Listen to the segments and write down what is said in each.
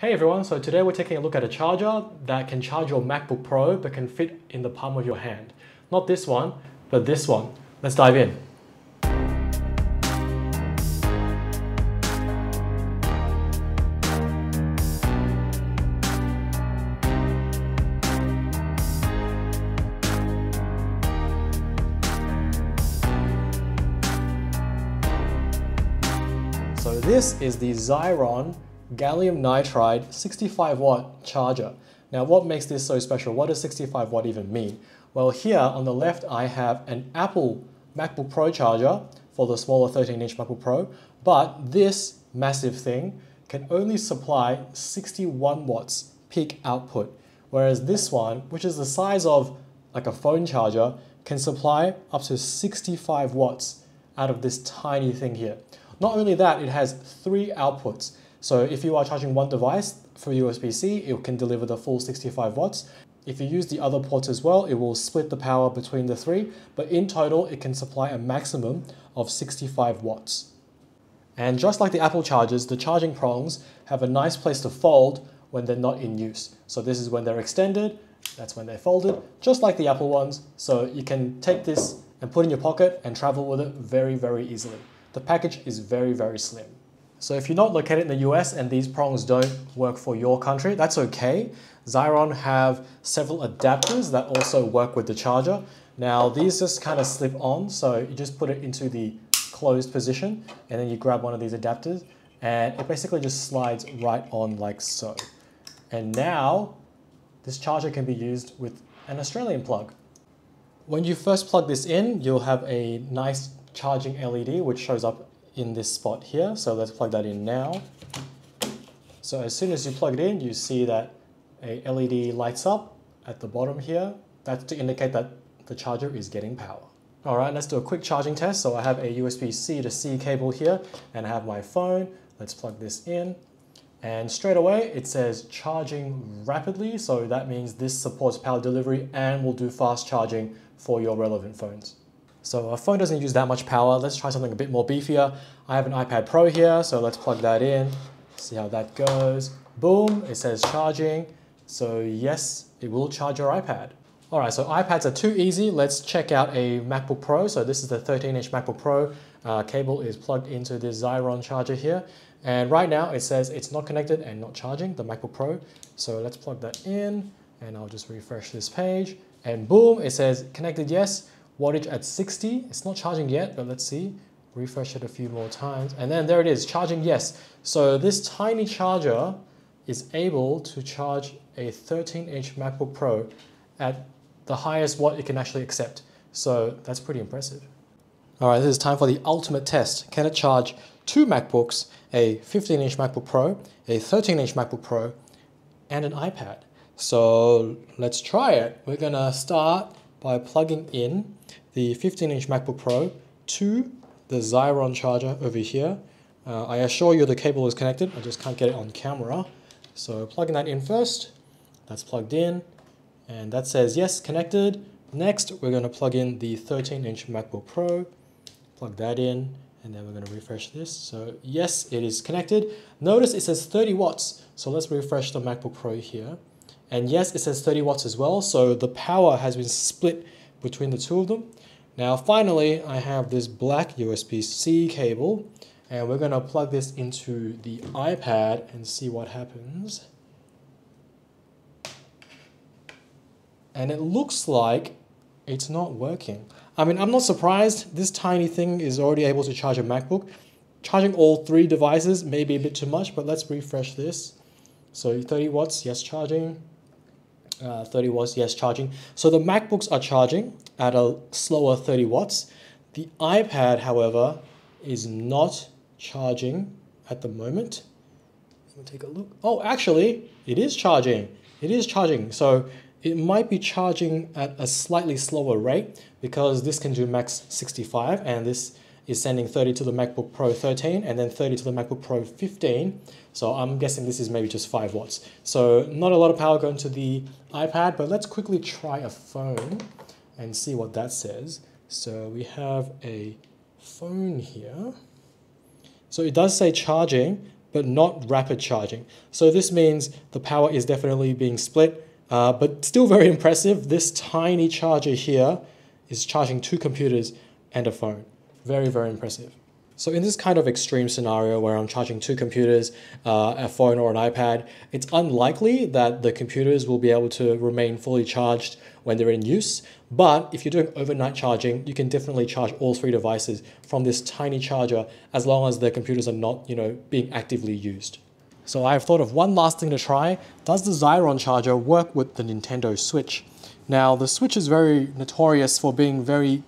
Hey everyone, so today we're taking a look at a charger that can charge your MacBook Pro but can fit in the palm of your hand. Not this one, but this one. Let's dive in. So this is the Zyron gallium nitride 65-watt charger. Now what makes this so special? What does 65-watt even mean? Well, here on the left I have an Apple MacBook Pro charger for the smaller 13-inch MacBook Pro, but this massive thing can only supply 61 watts peak output, whereas this one, which is the size of like a phone charger, can supply up to 65 watts out of this tiny thing here. Not only that, it has three outputs. So if you are charging one device through USB-C, it can deliver the full 65 watts. If you use the other ports as well, it will split the power between the three, but in total, it can supply a maximum of 65 watts. And just like the Apple chargers, the charging prongs have a nice place to fold when they're not in use. So this is when they're extended, that's when they're folded, just like the Apple ones. So you can take this and put in your pocket and travel with it very, very easily. The package is very, very slim. So if you're not located in the US and these prongs don't work for your country, that's okay. Zyron have several adapters that also work with the charger. Now these just kind of slip on, so you just put it into the closed position and then you grab one of these adapters and it basically just slides right on like so. And now this charger can be used with an Australian plug. When you first plug this in, you'll have a nice charging LED which shows up in this spot here. So let's plug that in now. So as soon as you plug it in, you see that a LED lights up at the bottom here. That's to indicate that the charger is getting power. All right, let's do a quick charging test. So I have a USB-C to C cable here and I have my phone. Let's plug this in. And straight away it says charging rapidly. So that means this supports power delivery and will do fast charging for your relevant phones. So our phone doesn't use that much power. Let's try something a bit more beefier. I have an iPad Pro here, so let's plug that in, see how that goes. Boom, it says charging. So yes, it will charge your iPad. All right, so iPads are too easy. Let's check out a MacBook Pro. So this is the 13-inch MacBook Pro. Cable is plugged into this Zyron charger here. And right now it says it's not connected and not charging, the MacBook Pro. So let's plug that in and I'll just refresh this page. And boom, it says connected, yes. Wattage at 60, it's not charging yet, but let's see. Refresh it a few more times. And then there it is, charging, yes. So this tiny charger is able to charge a 13-inch MacBook Pro at the highest watt it can actually accept. So that's pretty impressive. All right, this is time for the ultimate test. Can it charge two MacBooks, a 15-inch MacBook Pro, a 13-inch MacBook Pro, and an iPad? So let's try it. We're gonna start by plugging in the 15-inch MacBook Pro to the Zyron charger over here. I assure you the cable is connected, I just can't get it on camera. So plugging that in first, that's plugged in, and that says yes, connected. Next, we're gonna plug in the 13-inch MacBook Pro, plug that in, and then we're gonna refresh this. So yes, it is connected. Notice it says 30 watts, so let's refresh the MacBook Pro here. And yes, it says 30 watts as well, so the power has been split between the two of them. Now finally, I have this black USB-C cable, and we're gonna plug this into the iPad and see what happens. And it looks like it's not working. I mean, I'm not surprised, this tiny thing is already able to charge a MacBook. Charging all three devices may be a bit too much, but let's refresh this. So 30 watts, yes, charging. 30 watts, yes, charging. So the MacBooks are charging at a slower 30 watts. The iPad, however, is not charging at the moment. Let me take a look. Oh, actually, it is charging. It is charging. So it might be charging at a slightly slower rate because this can do max 65 and this is sending 30 to the MacBook Pro 13 and then 30 to the MacBook Pro 15. So I'm guessing this is maybe just 5 watts. So not a lot of power going to the iPad, but let's quickly try a phone and see what that says. So we have a phone here. So it does say charging, but not rapid charging. So this means the power is definitely being split, but still very impressive. This tiny charger here is charging two computers and a phone. Very, very impressive. So in this kind of extreme scenario where I'm charging two computers, a phone or an iPad, it's unlikely that the computers will be able to remain fully charged when they're in use. But if you're doing overnight charging, you can definitely charge all three devices from this tiny charger as long as the computers are not, being actively used. So I've thought of one last thing to try. Does the Zyron charger work with the Nintendo Switch? Now, the Switch is very notorious for being very,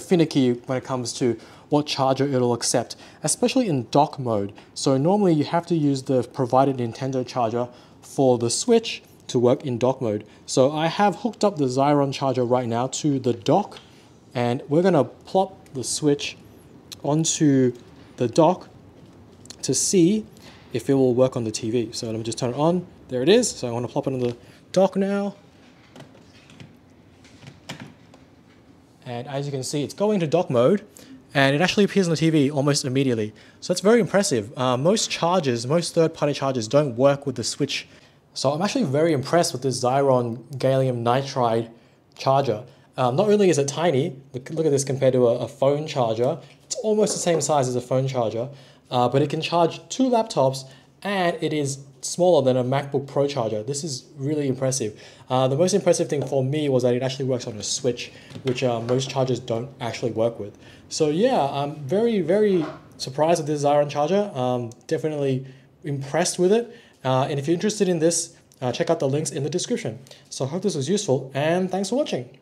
finicky when it comes to what charger it'll accept, especially in dock mode. So normally you have to use the provided Nintendo charger for the Switch to work in dock mode. So I have hooked up the Zyron charger right now to the dock, and we're gonna plop the Switch onto the dock to see if it will work on the TV. So let me just turn it on. There it is. So I wanna plop it on the dock now. And as you can see, it's going to dock mode. And it actually appears on the TV almost immediately. So that's very impressive. Most third-party chargers don't work with the Switch. So I'm actually very impressed with this Zyron gallium nitride charger. Not only is it tiny, look at this compared to a phone charger. It's almost the same size as a phone charger, but it can charge two laptops, and it is smaller than a MacBook Pro charger. This is really impressive. The most impressive thing for me was that it actually works on a Switch, which most chargers don't actually work with. So yeah, I'm very, very surprised with this Zyron charger. Definitely impressed with it. And if you're interested in this, check out the links in the description. So I hope this was useful, and thanks for watching.